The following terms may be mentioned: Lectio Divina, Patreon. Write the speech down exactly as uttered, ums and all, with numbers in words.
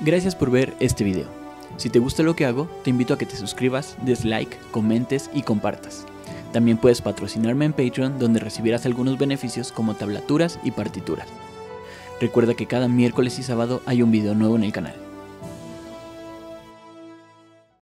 Gracias por ver este video. Si te gusta lo que hago, te invito a que te suscribas, des like, comentes y compartas. También puedes patrocinarme en Patreon, donde recibirás algunos beneficios como tablaturas y partituras. Recuerda que cada miércoles y sábado hay un video nuevo en el canal.